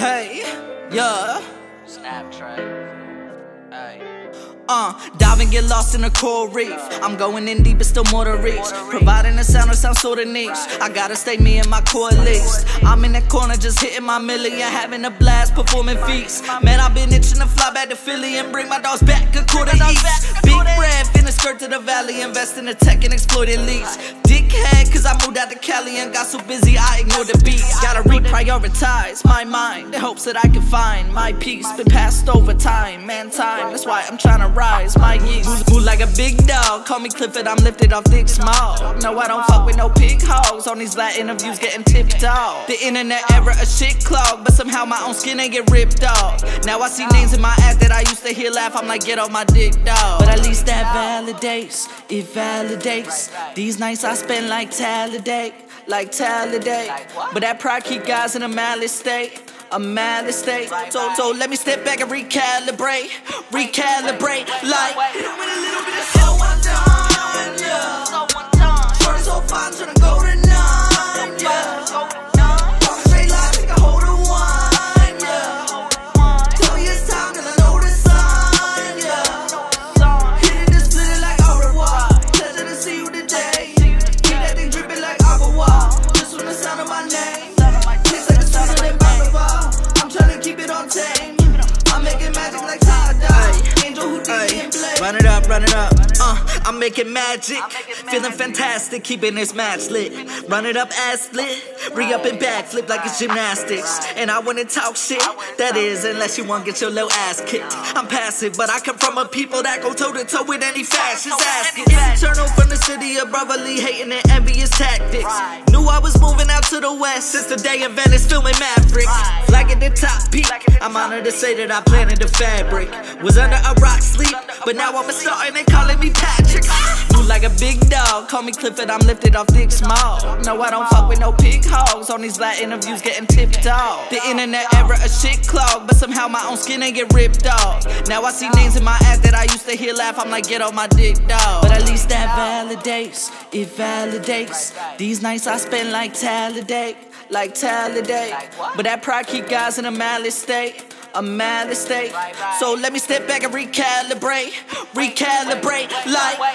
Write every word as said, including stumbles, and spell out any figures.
Hey, yeah. Snapchat. Hey. Uh, dive and get lost in the coral reef. I'm going in deep, but still more to reach. Providing a sound that sounds sorta niche. I gotta stay me and my core at least. I'm in that corner, just hitting my million, having a blast, performing feats. Man, I've been itching to fly back to Philly and bring my dogs back a quarter east. Big red, finna skirt to the valley, invest in the tech and exploit elites. Dickhead, cause I moved out to Cali and got so busy I ignored the beats. Gotta reprioritize my mind in hopes that I can find my peace. Been passed over time, man, time. That's why I'm trying to rise my yeast. Booze boo like a big dog. Call me Clifford, I'm lifted off thick smog. No, I don't fuck with no pig hogs. On these live interviews getting tipped off. The internet era a shit clog, but somehow my own skin ain't get ripped off. Now I see names in my act that I used to hear laugh. I'm like, get off my dick, dog. But at least that validates, it validates. These nights I spend like Talladega, like Talladega. But that pride keep guys in a malice state. A mad mistake. So, so let me step back and recalibrate, recalibrate like with a little bit of so one time, yeah. So one time, turn so fine to the golden nine, yeah. Walk straight line, take a hold of wine, yeah. Tell you it's time 'cause I know the sign, yeah. Hitting this split like au revoir. Pleasure to see you today. Keep that thing dripping like aqua wall. Just from the sound of my name. I'm making magic like Ty-Dye, Angel Houdini and Blade. Run it up, run it up, uh, I'm making magic. Feeling fantastic, keeping this match lit. Run it up, ass split, re-up and backflip like it's gymnastics. And I wanna talk shit, that is, unless you wanna get your little ass kicked. I'm passive, but I come from a people that go toe-to-toe with any fascist ass. Eternal from the city of brotherly hating and envious tactics. Knew I was moving out to the west since the day in Venice filming Maverick. Like at the top peak, I'm honored to say that I planted the fabric. Was under a rock sleep, but now I'm a star and they calling me Patrick. Move like a big dog, call me Clifford, I'm lifted off thick smog. No, I don't fuck with no pig hogs. On these live interviews getting tipped off. The internet era a shit clog, but somehow my own skin ain't get ripped off. Now I see names in my act that I used to hear laugh. I'm like, get off my dick, dog. But at least that validates, it validates. These nights I spend like Talladega, like Talladega. But that pride keep guys in a malice state, a mad mistake. So let me step back and recalibrate, recalibrate like